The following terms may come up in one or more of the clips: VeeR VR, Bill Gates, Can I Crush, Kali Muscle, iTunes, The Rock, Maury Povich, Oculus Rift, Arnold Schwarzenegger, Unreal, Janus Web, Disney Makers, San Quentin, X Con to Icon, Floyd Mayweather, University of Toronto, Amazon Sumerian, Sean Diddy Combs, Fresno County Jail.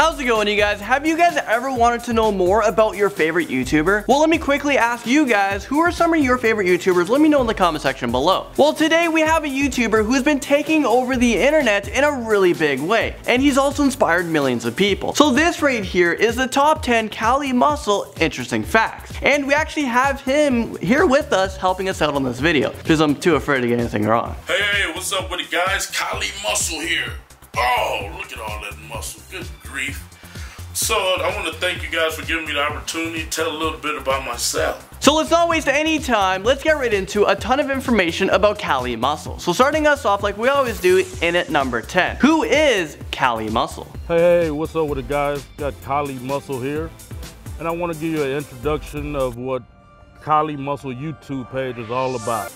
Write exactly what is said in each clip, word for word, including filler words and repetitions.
How's it going, you guys? Have you guys ever wanted to know more about your favorite YouTuber? Well, let me quickly ask you guys, who are some of your favorite YouTubers? Let me know in the comment section below. Well, today we have a YouTuber who's been taking over the internet in a really big way, and he's also inspired millions of people. So this right here is the top ten Kali Muscle interesting facts, and we actually have him here with us helping us out on this video because I'm too afraid to get anything wrong. Hey, hey, what's up with it, guys? Kali Muscle here. Oh, look at all that muscle. Good grief. So I want to thank you guys for giving me the opportunity to tell a little bit about myself. So let's not waste any time, let's get right into a ton of information about Kali Muscle. So starting us off like we always do in at number ten. Who is Kali Muscle? Hey, hey, what's up with it, guys? Got Kali Muscle here. And I want to give you an introduction of what Kali Muscle YouTube page is all about.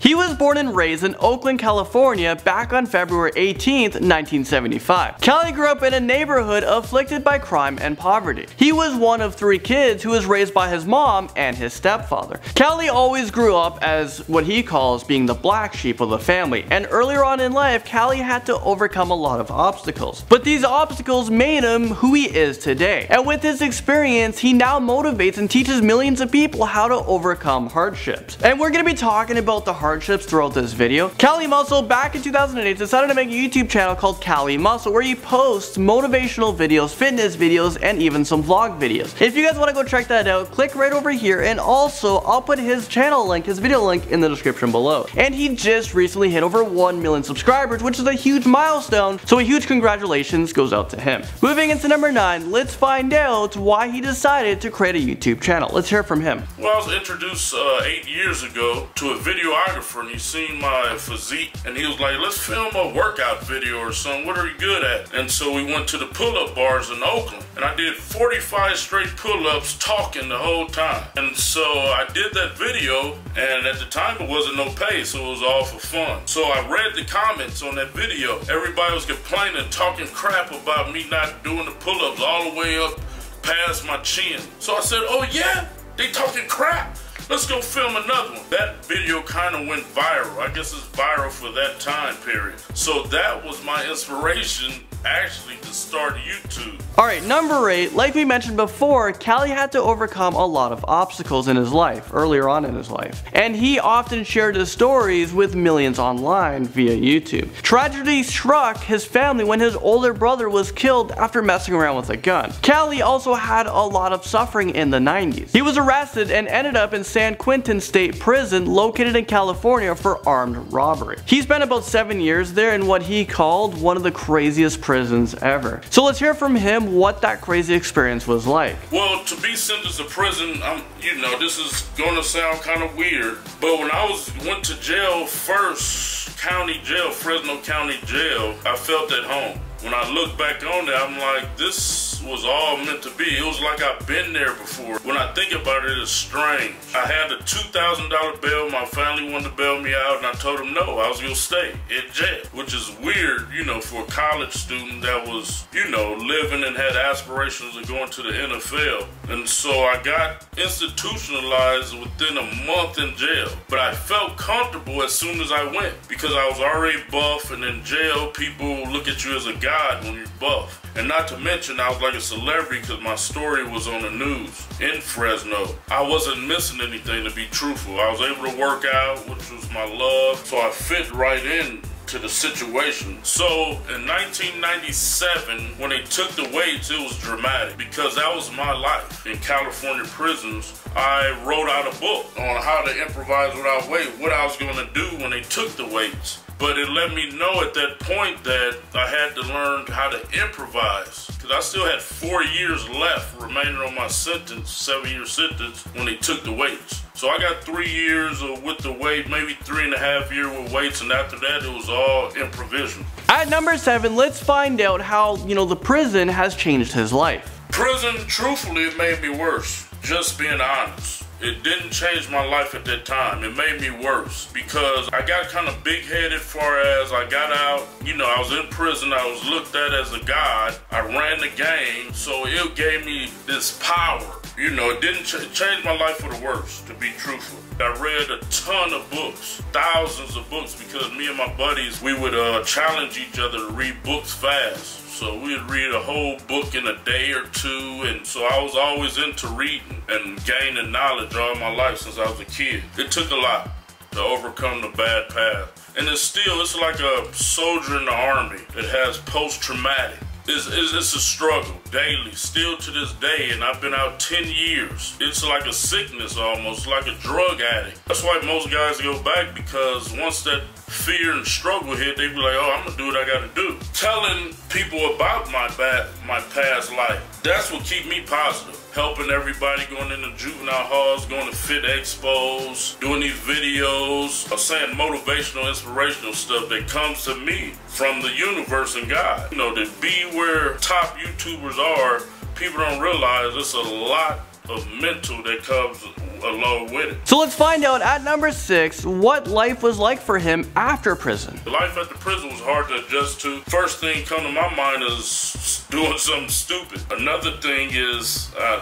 He was born and raised in Oakland, California back on February eighteenth, nineteen seventy-five. Kali grew up in a neighborhood afflicted by crime and poverty. He was one of three kids who was raised by his mom and his stepfather. Kali always grew up as what he calls being the black sheep of the family, and earlier on in life, Kali had to overcome a lot of obstacles. But these obstacles made him who he is today, and with his experience, he now motivates and teaches millions of people how to overcome hardships. And we're going to be talking about the hardships hardships throughout this video. Kali Muscle back in two thousand eight decided to make a YouTube channel called Kali Muscle where he posts motivational videos, fitness videos, and even some vlog videos. If you guys want to go check that out, click right over here, and also I'll put his channel link, his video link in the description below. And he just recently hit over one million subscribers, which is a huge milestone, so a huge congratulations goes out to him. Moving into number nine, let's find out why he decided to create a YouTube channel. Let's hear from him. Well, I was introduced uh, eight years ago to a videographer, and he seen my physique and he was like, let's film a workout video or something. What are you good at? And so we went to the pull-up bars in Oakland and I did forty-five straight pull-ups talking the whole time. And so I did that video, and at the time it wasn't no pay, so it was all for fun. So I read the comments on that video. Everybody was complaining, talking crap about me not doing the pull-ups all the way up past my chin. So I said, oh yeah, they talking crap. Let's go film another one. That video kind of went viral. I guess it's viral for that time period. So that was my inspiration actually to start YouTube. Alright, number eight, like we mentioned before, Kali had to overcome a lot of obstacles in his life, earlier on in his life. And he often shared his stories with millions online via YouTube. Tragedy struck his family when his older brother was killed after messing around with a gun. Kali also had a lot of suffering in the nineties. He was arrested and ended up in San Quentin State Prison located in California for armed robbery. He spent about seven years there in what he called one of the craziest prisons prisons ever. So let's hear from him what that crazy experience was like. Well, to be sentenced to prison, I'm, you know, this is gonna sound kind of weird, but when I was went to jail first, county jail, Fresno County Jail, I felt at home. When I look back on it, I'm like, this was all meant to be. It was like I've been there before. When I think about it, it's strange. I had a two thousand dollar bail. My family wanted to bail me out, and I told them no, I was gonna stay in jail, which is weird, you know, for a college student that was, you know, living and had aspirations of going to the N F L. And so I got institutionalized within a month in jail, but I felt comfortable as soon as I went because I was already buff, and in jail, people look at you as a guy when you're buff. And not to mention, I was like a celebrity because my story was on the news in Fresno. I wasn't missing anything, to be truthful. I was able to work out, which was my love, so I fit right in to the situation. So in nineteen ninety-seven, when they took the weights, it was dramatic because that was my life in California prisons. I wrote out a book on how to improvise without weight, what I was going to do when they took the weights. But it let me know at that point that I had to learn how to improvise, because I still had four years left remaining on my sentence, seven year sentence, when they took the weights. So I got three years with the weight, maybe three and a half year with weights, and after that it was all improvisation. At number seven, let's find out how, you know, the prison has changed his life. Prison, truthfully, it made me worse, just being honest. It didn't change my life at that time. It made me worse because I got kind of big-headed far as I got out. You know, I was in prison. I was looked at as a god. I ran the game, so it gave me this power. You know, it didn't ch change my life for the worse, to be truthful. I read a ton of books, thousands of books, because me and my buddies, we would uh, challenge each other to read books fast. So we'd read a whole book in a day or two, and so I was always into reading and gaining knowledge all my life since I was a kid. It took a lot to overcome the bad path. And it's still, it's like a soldier in the army that has post-traumatic. It's, it's, it's a struggle daily, still to this day, and I've been out ten years. It's like a sickness almost, like a drug addict. That's why most guys go back, because once that fear and struggle hit, they be like, oh, I'm gonna do what I gotta do. Telling people about my, bad, my past life, that's what keep me positive. Helping everybody, going into juvenile halls, going to fit expos, doing these videos, or saying motivational, inspirational stuff that comes to me from the universe and God. You know, to be where top YouTubers are, people don't realize it's a lot of mental that comes along with it. So let's find out at number six what life was like for him after prison. Life after prison was hard to adjust to. First thing come to my mind is doing something stupid. Another thing is uh,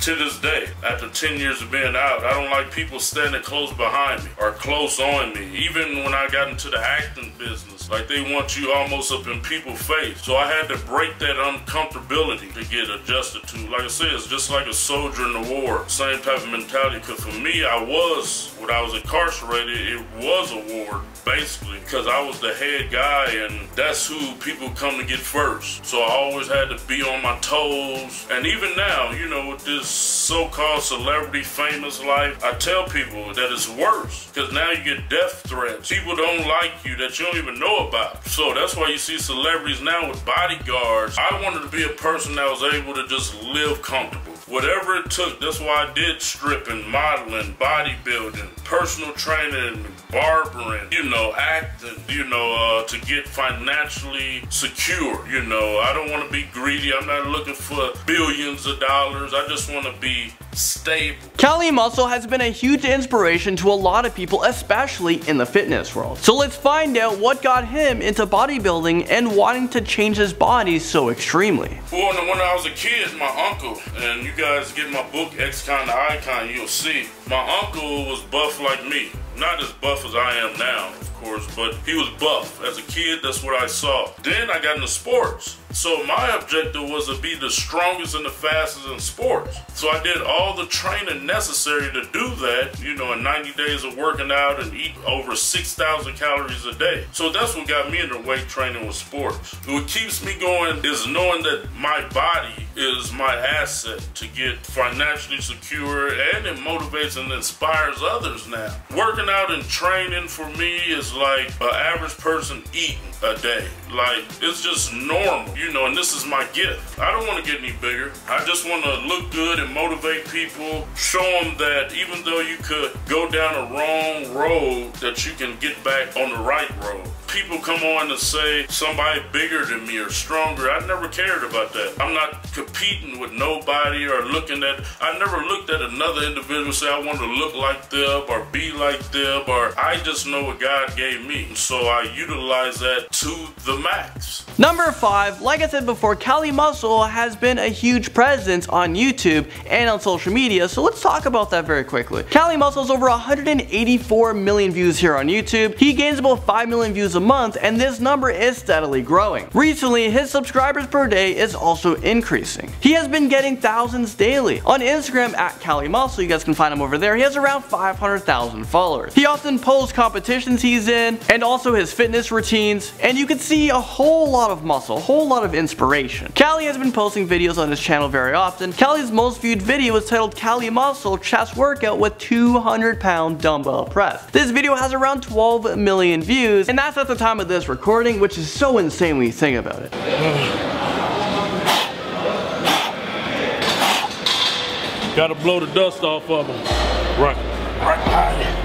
to this day, after ten years of being out, I don't like people standing close behind me or close on me. Even when I got into the acting business, like they want you almost up in people's face. So I had to break that uncomfortability to get adjusted to. Like I said, it's just like a soldier in the war. Same type of mentality. Because for me, I was, when I was incarcerated, it was a war, basically, because I was the head guy, and that's who people come to get first. So I always had to be on my toes. And even now, you know, with this so-called celebrity famous life, I tell people that it's worse, because now you get death threats. People don't like you that you don't even know about. So that's why you see celebrities now with bodyguards. I wanted to be a person that was able to just live comfortable. Whatever it took, that's why I did stripping, modeling, bodybuilding, personal training, barbering, you know, acting, you know, uh, to get financially secure, you know. I don't want to be greedy. I'm not looking for billions of dollars. I just want to be stable. Kali Muscle has been a huge inspiration to a lot of people, especially in the fitness world. So let's find out what got him into bodybuilding and wanting to change his body so extremely. Well, when I was a kid, my uncle, and you guys get my book, X Con to Icon, you'll see. My uncle was buff like me. Not as buff as I am now, of course, but he was buff. As a kid, that's what I saw. Then I got into sports. So my objective was to be the strongest and the fastest in sports. So I did all the training necessary to do that, you know, in ninety days of working out and eat over six thousand calories a day. So that's what got me into weight training with sports. What keeps me going is knowing that my body is my asset to get financially secure, and it motivates and inspires others now. Working out and training for me is like an average person eating a day. Like, it's just normal, you know, and this is my gift. I don't want to get any bigger. I just want to look good and motivate people, show them that even though you could go down a wrong road, that you can get back on the right road. People come on to say somebody bigger than me or stronger. I never cared about that. I'm not competing with nobody or looking at, I never looked at another individual and say I want to look like them or be like them, or I just know what God gave me. So I utilize that to the max. Number five, like I said before, Kali Muscle has been a huge presence on YouTube and on social media. So let's talk about that very quickly. Kali Muscle has over one hundred eighty-four million views here on YouTube. He gains about five million views a month, and this number is steadily growing. Recently, his subscribers per day is also increasing. He has been getting thousands daily. On Instagram at Kali Muscle, you guys can find him over there, he has around five hundred thousand followers. He often posts competitions he's in and also his fitness routines, and you can see a whole lot of muscle, a whole lot of inspiration. Kali has been posting videos on his channel very often. Kali's most viewed video is titled Kali Muscle Chest Workout with two hundred pound Dumbbell Press. This video has around twelve million views, and that's at the time of this recording, which is so insane when you think about it. Gotta blow the dust off of them. Right. Right.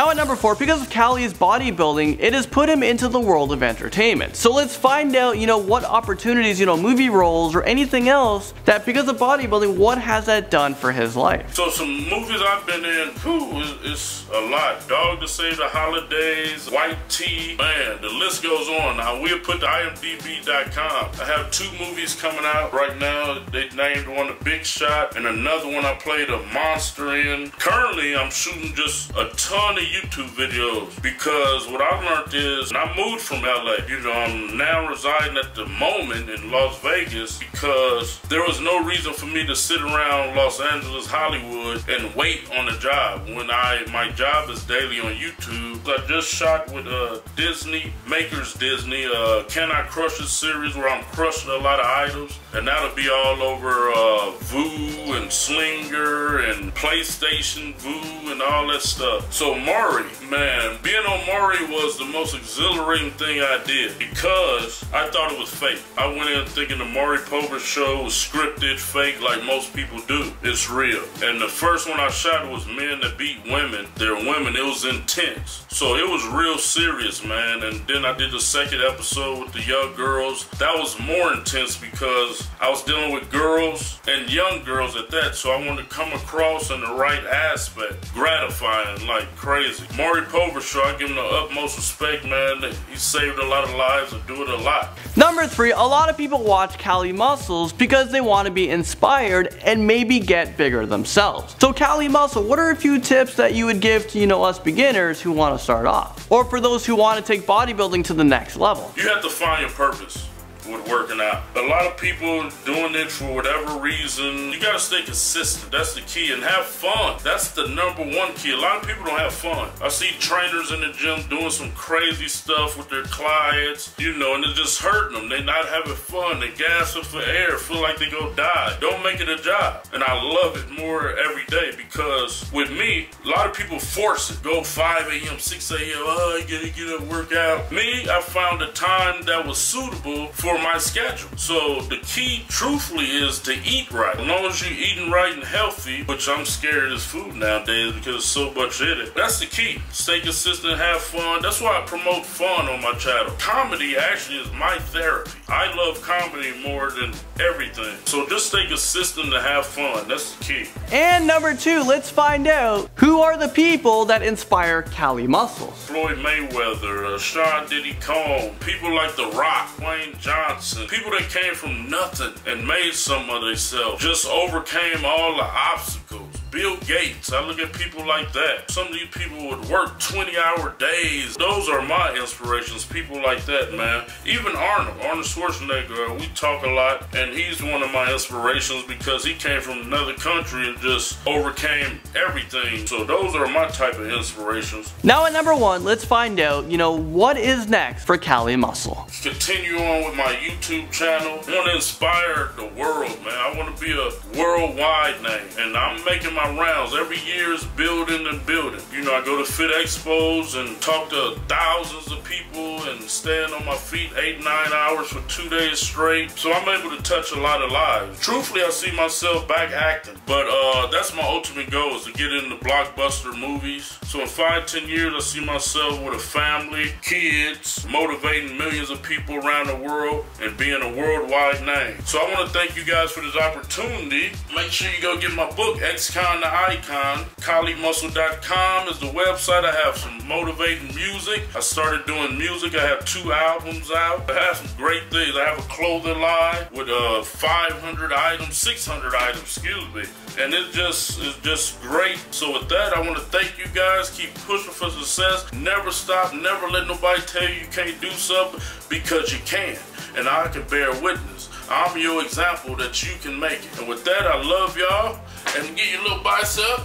Now at number four, because of Kali's bodybuilding, it has put him into the world of entertainment. So let's find out, you know, what opportunities, you know, movie roles or anything else that because of bodybuilding, what has that done for his life? So some movies I've been in, whew, it's, it's a lot. Dog to Save the Holidays, White Tea, man, the list goes on. Now we'll put the I M D B dot com. I have two movies coming out right now. They named one The Big Shot and another one I played a monster in. Currently, I'm shooting just a ton of YouTube videos because what I've learned is, and I moved from L A, you know, I'm now residing at the moment in Las Vegas because there was no reason for me to sit around Los Angeles, Hollywood, and wait on a job when I, my job is daily on YouTube. I just shot with uh, Disney Makers, Disney, uh, Can I Crush a series where I'm crushing a lot of items, and that'll be all over uh, Vue and Slinger and PlayStation Vue and all that stuff. So Maury, man, being on Maury was the most exhilarating thing I did because I thought it was fake. I went in thinking the Maury Povich show was scripted, fake, like most people do. It's real. And the first one I shot was men that beat women. They're women. It was intense. So it was real serious, man. And then I did the second episode with the young girls. That was more intense because I was dealing with girls and young girls at that. So I wanted to come across in the right aspect. Gratifying, like crazy. Maury Povich show, I give him the utmost respect, man. He saved a lot of lives and do it a lot. Number three, a lot of people watch Kali Muscles because they want to be inspired and maybe get bigger themselves. So Kali Muscle, what are a few tips that you would give to, you know, us beginners who want to start off? Or for those who want to take bodybuilding to the next level? You have to find your purpose with working out. A lot of people doing it for whatever reason. You gotta stay consistent. That's the key. And have fun. That's the number one key. A lot of people don't have fun. I see trainers in the gym doing some crazy stuff with their clients, you know, and it's just hurting them. They're not having fun. They're gasping for air. Feel like they go die. Don't make it a job. And I love it more every day because with me, a lot of people force it. Go five A M, six A M, oh, you gotta get a workout. Me, I found a time that was suitable for my schedule. So the key truthfully is to eat right. As long as you're eating right and healthy, which I'm scared of food nowadays because there's so much in it. That's the key. Stay consistent, have fun. That's why I promote fun on my channel. Comedy actually is my therapy. I love comedy more than everything. So just stay consistent to have fun. That's the key. And number two, let's find out who are the people that inspire Kali Muscles. Floyd Mayweather, uh, Sean Diddy Combs, people like The Rock, Wayne Johnson, people that came from nothing and made some of themselves, just overcame all the obstacles. Bill Gates, I look at people like that. Some of these people would work twenty hour days. Those are my inspirations, people like that, man. Even Arnold, Arnold Schwarzenegger, we talk a lot, and he's one of my inspirations because he came from another country and just overcame everything. So those are my type of inspirations. Now at number one, let's find out, you know, what is next for Kali Muscle? Continue on with my YouTube channel. I want to inspire the world, man. I want to be a worldwide name, and I'm making my My rounds every year is building and building. You know, I go to fit expos and talk to thousands of people and stand on my feet eight, nine hours for two days straight. So I'm able to touch a lot of lives. Truthfully, I see myself back acting, but uh, that's my ultimate goal, is to get into blockbuster movies. So in five, ten years, I see myself with a family, kids, motivating millions of people around the world and being a worldwide name. So I want to thank you guys for this opportunity. Make sure you go get my book, X Con to Icon. Kali Muscle dot com is the website. I have some motivating music. I started doing music. I have two albums out. I have some great things. I have a clothing line with uh, five hundred items, six hundred items, excuse me. And it just is just great. So with that, I want to thank you guys. Keep pushing for success. Never stop. Never let nobody tell you you can't do something, because you can. And I can bear witness. I'm your example that you can make it. And with that, I love y'all. And get your little bicep.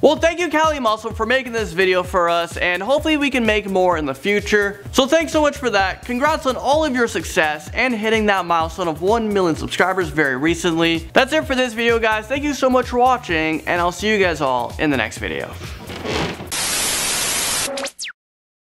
Well, thank you, Kali Muscle, for making this video for us, and hopefully we can make more in the future. So thanks so much for that. Congrats on all of your success and hitting that milestone of one million subscribers very recently. That's it for this video, guys. Thank you so much for watching, and I'll see you guys all in the next video.